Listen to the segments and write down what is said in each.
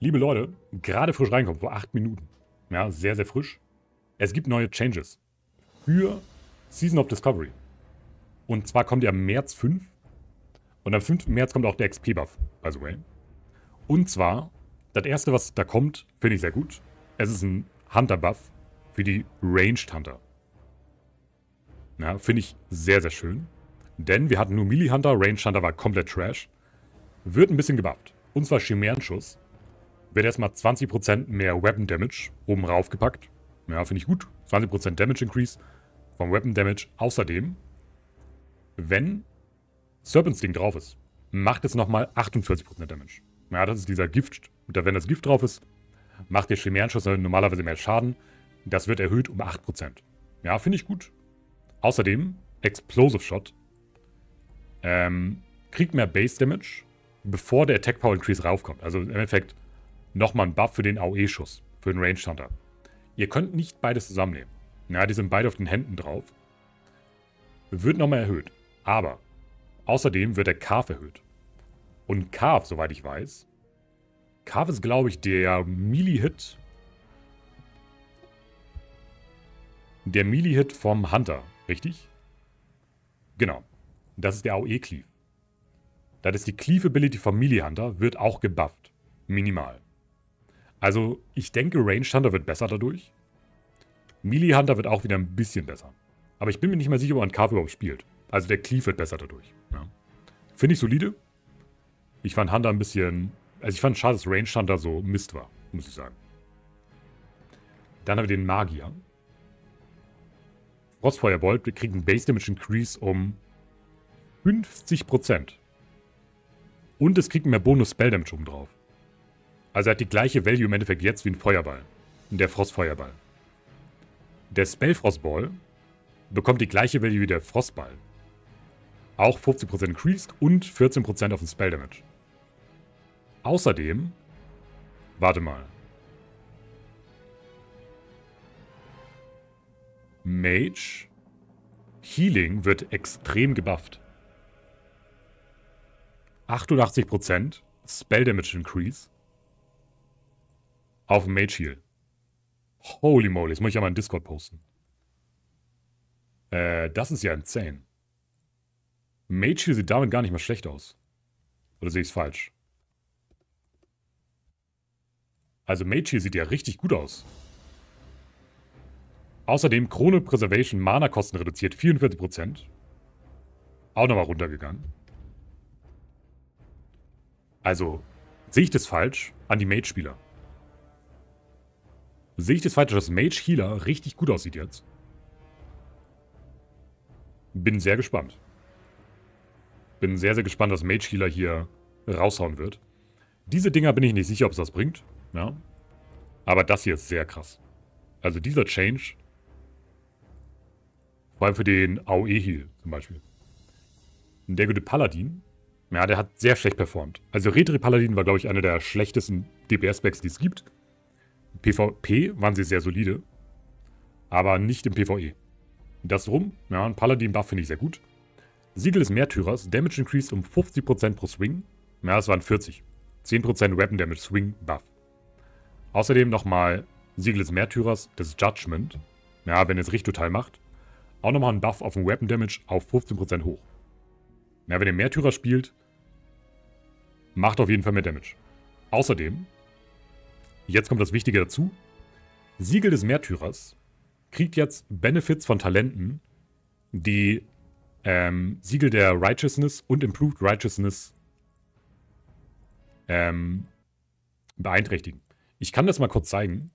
liebe Leute, gerade frisch reinkommen, vor 8 Minuten. Ja, sehr, sehr frisch. Es gibt neue Changes für Season of Discovery. Und zwar kommt ja am März 5. Und am 5. März kommt auch der XP-Buff, by the way. Und zwar, das erste, was da kommt, finde ich sehr gut. Es ist ein Hunter-Buff für die Ranged Hunter. Ja, finde ich sehr, sehr schön. Denn wir hatten nur Melee Hunter, Range Hunter war komplett Trash. Wird ein bisschen gebufft. Und zwar Schimären-Schuss. Wird erstmal 20% mehr Weapon Damage oben raufgepackt. Ja, finde ich gut. 20% Damage Increase vom Weapon Damage. Außerdem, wenn Serpent Sting drauf ist, macht es nochmal 48% Damage. Ja, das ist dieser Gift. Und wenn das Gift drauf ist, macht der Schimären-Schuss normalerweise mehr Schaden. Das wird erhöht um 8%. Ja, finde ich gut. Außerdem, Explosive Shot. Kriegt mehr Base Damage, bevor der Attack Power Increase raufkommt. Also im Endeffekt nochmal ein Buff für den AOE-Schuss, für den Range Hunter. Ihr könnt nicht beides zusammennehmen. Ja, die sind beide auf den Händen drauf. Wird nochmal erhöht. Aber außerdem wird der Carve erhöht. Und Carve, soweit ich weiß, Carve ist, glaube ich, der Melee-Hit. Der Melee-Hit vom Hunter, richtig? Genau. Das ist der AOE-Cleave. Das ist die Cleave-Ability vom Melee-Hunter, wird auch gebufft. Minimal. Also, ich denke, Range-Hunter wird besser dadurch. Melee-Hunter wird auch wieder ein bisschen besser. Aber ich bin mir nicht mehr sicher, ob man Carve überhaupt spielt. Also, der Cleave wird besser dadurch. Ja. Finde ich solide. Ich fand Hunter ein bisschen... Also, ich fand schade, dass Range-Hunter so Mist war, muss ich sagen. Dann haben wir den Magier. Frostfeuerbolt, wir kriegen Base-Damage-Increase um 50%. Und es kriegt mehr Bonus-Spell-Damage oben drauf. Also er hat die gleiche Value im Endeffekt jetzt wie ein Feuerball. Der Frostfeuerball. Der Spellfrostball bekommt die gleiche Value wie der Frostball. Auch 50% increased und 14% auf den Spell-Damage. Außerdem, warte mal. Mage Healing wird extrem gebufft. 88% Spell Damage Increase auf Mage Heal. Holy moly, das muss ich ja mal in Discord posten. Das ist ja insane. Mage Heal sieht damit gar nicht mal schlecht aus. Oder sehe ich es falsch? Also Mage Heal sieht ja richtig gut aus. Außerdem Krone Preservation Mana-Kosten reduziert 44%. Auch nochmal runtergegangen. Also, sehe ich das falsch an die Mage-Spieler? Sehe ich das falsch, dass Mage-Healer richtig gut aussieht jetzt? Bin sehr gespannt. Bin sehr, sehr gespannt, dass Mage-Healer hier raushauen wird. Diese Dinger bin ich nicht sicher, ob es das bringt. Ja. Aber das hier ist sehr krass. Also dieser Change... Vor allem für den AOE-Heal zum Beispiel. Der gute Paladin, ja, der hat sehr schlecht performt. Also Retri-Paladin war, glaube ich, einer der schlechtesten DPS-Specs, die es gibt. Im PvP waren sie sehr solide, aber nicht im PvE. Das rum, ja, ein Paladin-Buff finde ich sehr gut. Siegel des Märtyrers, Damage Increased um 50% pro Swing. Ja, das waren 40. 10% Weapon Damage Swing-Buff. Außerdem nochmal Siegel des Märtyrers, das Judgment. Ja, wenn es Richttotal macht. Auch nochmal einen Buff auf den Weapon Damage auf 15% hoch. Ja, wenn ihr Märtyrer spielt, macht auf jeden Fall mehr Damage. Außerdem, jetzt kommt das Wichtige dazu, Siegel des Märtyrers kriegt jetzt Benefits von Talenten, die Siegel der Righteousness und Improved Righteousness beeinträchtigen. Ich kann das mal kurz zeigen.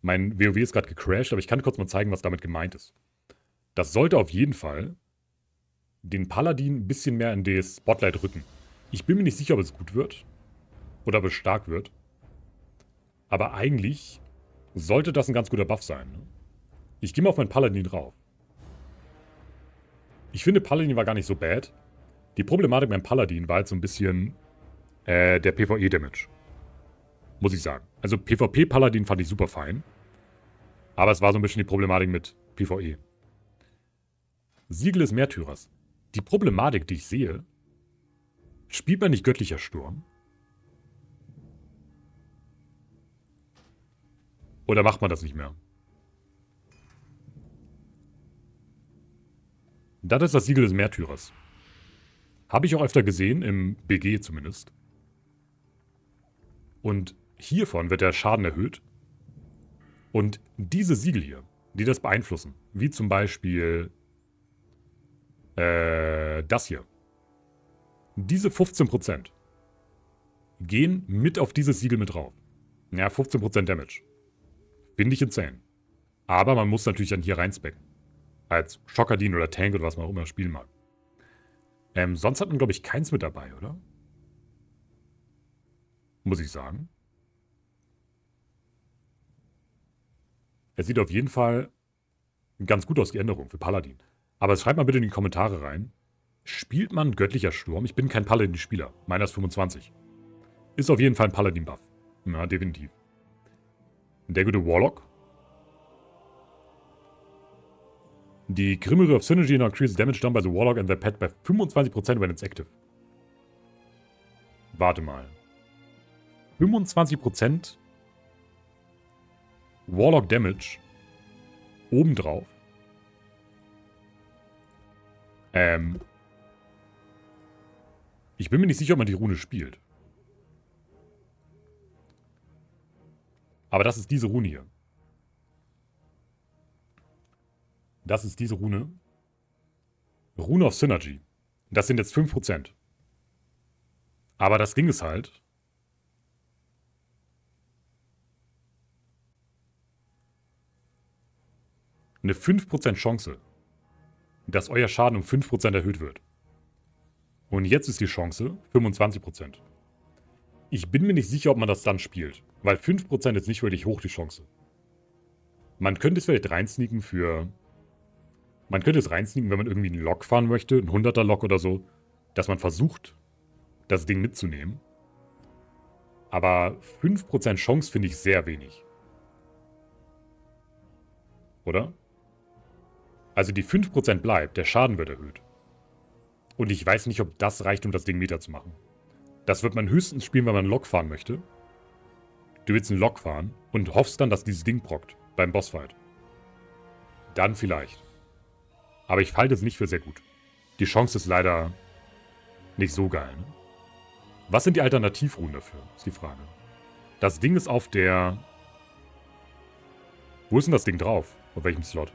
Mein WoW ist gerade gecrashed, aber ich kann kurz mal zeigen, was damit gemeint ist. Das sollte auf jeden Fall den Paladin ein bisschen mehr in das Spotlight rücken. Ich bin mir nicht sicher, ob es gut wird oder ob es stark wird. Aber eigentlich sollte das ein ganz guter Buff sein. Ich gehe mal auf meinen Paladin drauf. Ich finde, Paladin war gar nicht so bad. Die Problematik beim Paladin war jetzt so ein bisschen der PvE-Damage. Muss ich sagen. Also PvP-Paladin fand ich super fein. Aber es war so ein bisschen die Problematik mit PvE. Siegel des Märtyrers. Die Problematik, die ich sehe, spielt man nicht göttlicher Sturm? Oder macht man das nicht mehr? Das ist das Siegel des Märtyrers. Habe ich auch öfter gesehen, im BG zumindest. Und hiervon wird der Schaden erhöht. Und diese Siegel hier, die das beeinflussen, wie zum Beispiel das hier. Diese 15% gehen mit auf dieses Siegel mit drauf. Ja, 15% Damage. Finde ich insane. Aber man muss natürlich dann hier reinspecken. Als Schockerdin oder Tank oder was man auch immer spielen mag. Sonst hat man, glaube ich, keins mit dabei, oder? Muss ich sagen. Es sieht auf jeden Fall ganz gut aus, die Änderung für Paladin. Aber schreibt mal bitte in die Kommentare rein. Spielt man göttlicher Sturm? Ich bin kein Paladin-Spieler. Meiner ist 25. Ist auf jeden Fall ein Paladin-Buff. Na, definitiv. Der gute Warlock. Die Grimoire of Synergy now increases damage done by the Warlock and their pet by 25% when it's active. Warte mal. 25% Warlock Damage obendrauf. Ich bin mir nicht sicher, ob man die Rune spielt. Aber das ist diese Rune hier. Das ist diese Rune. Rune of Synergy. Das sind jetzt 5%. Aber das Ding ist halt. Eine 5% Chance, dass euer Schaden um 5% erhöht wird. Und jetzt ist die Chance 25%. Ich bin mir nicht sicher, ob man das dann spielt. Weil 5% ist nicht wirklich hoch, die Chance. Man könnte es vielleicht reinsneaken für... Man könnte es reinsneaken, wenn man irgendwie einen Lock fahren möchte, einen 100er Lock oder so, dass man versucht, das Ding mitzunehmen. Aber 5% Chance finde ich sehr wenig. Oder? Also die 5% bleibt, der Schaden wird erhöht. Und ich weiß nicht, ob das reicht, um das Ding Meter zu machen. Das wird man höchstens spielen, wenn man einen Lock fahren möchte. Du willst einen Lock fahren und hoffst dann, dass dieses Ding prockt beim Bossfight. Dann vielleicht. Aber ich halte es nicht für sehr gut. Die Chance ist leider nicht so geil. Ne? Was sind die Alternativrunen dafür, ist die Frage. Das Ding ist auf der... Wo ist denn das Ding drauf? Auf welchem Slot?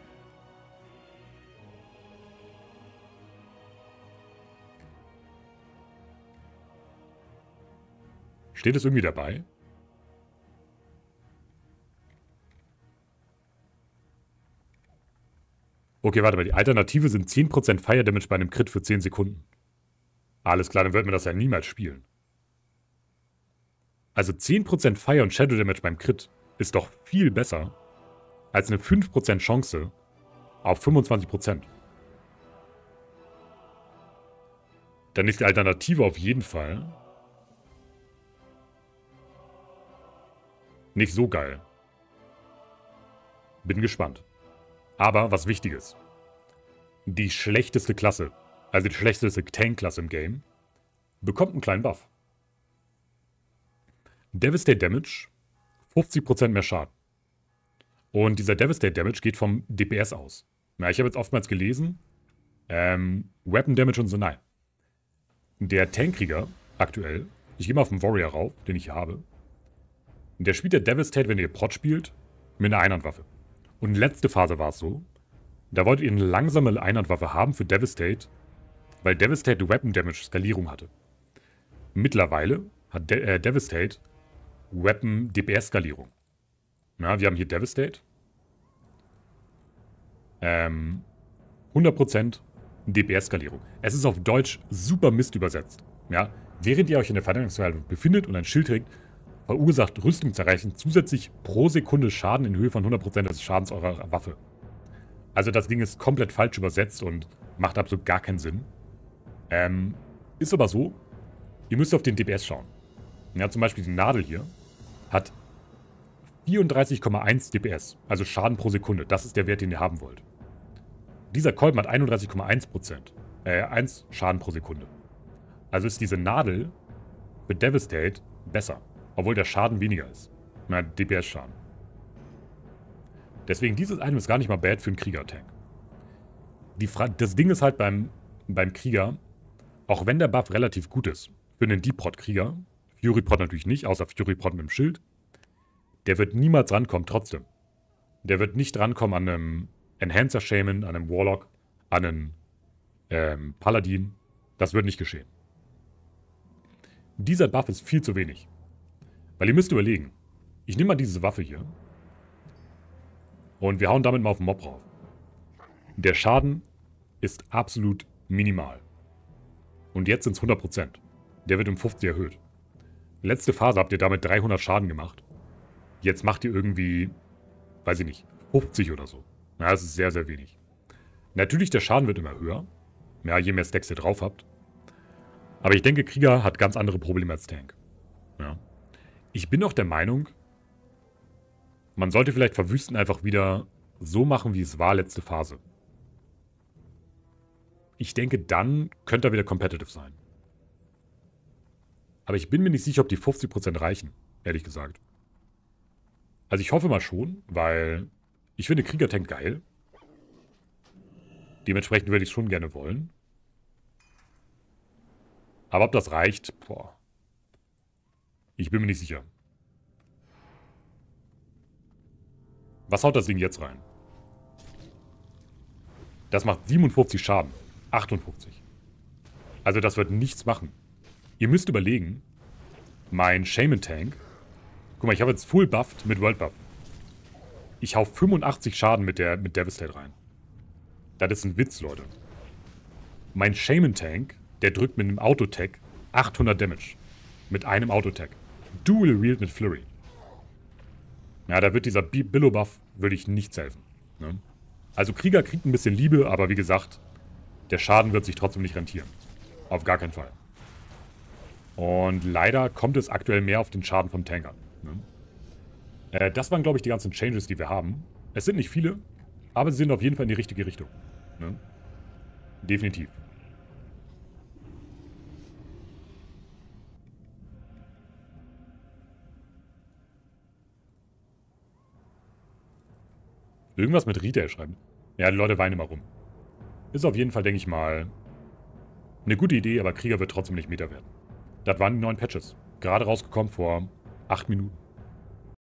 Steht es irgendwie dabei? Okay, warte mal, die Alternative sind 10% Fire Damage bei einem Crit für 10 Sekunden. Alles klar, dann wird man das ja niemals spielen. Also 10% Fire und Shadow Damage beim Crit ist doch viel besser als eine 5% Chance auf 25%. Dann ist die Alternative auf jeden Fall nicht so geil. Bin gespannt. Aber was Wichtiges. Die schlechteste Klasse, also die schlechteste Tank-Klasse im Game, bekommt einen kleinen Buff. Devastate Damage, 50% mehr Schaden. Und dieser Devastate Damage geht vom DPS aus. Na, ich habe jetzt oftmals gelesen, Weapon Damage und so, nein. Der Tank-Krieger aktuell, ich gehe mal auf den Warrior rauf, den ich hier habe, der spielt der Devastate, wenn ihr Prot spielt, mit einer Einhandwaffe. Und letzte Phase war es so, da wolltet ihr eine langsame Einhandwaffe haben für Devastate, weil Devastate Weapon Damage Skalierung hatte. Mittlerweile hat Devastate Weapon DPS Skalierung. Na, wir haben hier Devastate. 100% DPS Skalierung. Es ist auf Deutsch super Mist übersetzt. Ja, während ihr euch in der Verteidigungsverhaltung befindet und ein Schild trägt, verursacht Rüstungserreichen zusätzlich pro Sekunde Schaden in Höhe von 100% des Schadens eurer Waffe. Also das Ding ist komplett falsch übersetzt und macht absolut gar keinen Sinn. Ist aber so, ihr müsst auf den DPS schauen. Ja, zum Beispiel die Nadel hier hat 34,1 DPS, also Schaden pro Sekunde. Das ist der Wert, den ihr haben wollt. Dieser Kolben hat 31,1% 1 Schaden pro Sekunde. Also ist diese Nadel für Devastate besser. Obwohl der Schaden weniger ist. Na, DPS-Schaden. Deswegen, dieses Item ist gar nicht mal bad für einen Krieger-Tank. Das Ding ist halt beim Krieger, auch wenn der Buff relativ gut ist, für einen Deep-Prot-Krieger, Fury-Prot natürlich nicht, außer Fury-Prot mit dem Schild, der wird niemals rankommen trotzdem. Der wird nicht rankommen an einem Enhancer-Shaman, an einem Warlock, an einen Paladin. Das wird nicht geschehen. Dieser Buff ist viel zu wenig. Weil ihr müsst überlegen, ich nehme mal diese Waffe hier und wir hauen damit mal auf den Mob drauf. Der Schaden ist absolut minimal. Und jetzt sind es 100%. Der wird um 50 erhöht. Letzte Phase habt ihr damit 300 Schaden gemacht. Jetzt macht ihr irgendwie, weiß ich nicht, 50 oder so. Na, das ist sehr, sehr wenig. Natürlich, der Schaden wird immer höher. Ja, je mehr Stacks ihr drauf habt. Aber ich denke, Krieger hat ganz andere Probleme als Tank. Ja. Ich bin auch der Meinung, man sollte vielleicht Verwüsten einfach wieder so machen, wie es war letzte Phase. Ich denke, dann könnte er wieder competitive sein. Aber ich bin mir nicht sicher, ob die 50% reichen, ehrlich gesagt. Also ich hoffe mal schon, weil ich finde Krieger-Tank geil. Dementsprechend würde ich es schon gerne wollen. Aber ob das reicht, boah. Ich bin mir nicht sicher. Was haut das Ding jetzt rein? Das macht 57 Schaden. 58. Also das wird nichts machen. Ihr müsst überlegen, mein Shaman-Tank... Guck mal, ich habe jetzt Full Buffed mit World Buff. Ich hau 85 Schaden mit Devastate rein. Das ist ein Witz, Leute. Mein Shaman-Tank, der drückt mit einem Auto-Tag 800 Damage. Mit einem Auto-Tag. Dual-Reeled mit Flurry. Ja, da wird dieser Billo-Buff, würde ich nichts helfen. Ne? Also Krieger kriegt ein bisschen Liebe, aber wie gesagt, der Schaden wird sich trotzdem nicht rentieren. Auf gar keinen Fall. Und leider kommt es aktuell mehr auf den Schaden vom Tank an. Ne? Das waren, glaube ich, die ganzen Changes, die wir haben. Es sind nicht viele, aber sie sind auf jeden Fall in die richtige Richtung. Ne? Definitiv. Irgendwas mit Retail schreiben. Ja, die Leute weinen immer rum. Ist auf jeden Fall, denke ich mal, eine gute Idee, aber Krieger wird trotzdem nicht Meta werden. Das waren die neuen Patches. Gerade rausgekommen vor 8 Minuten.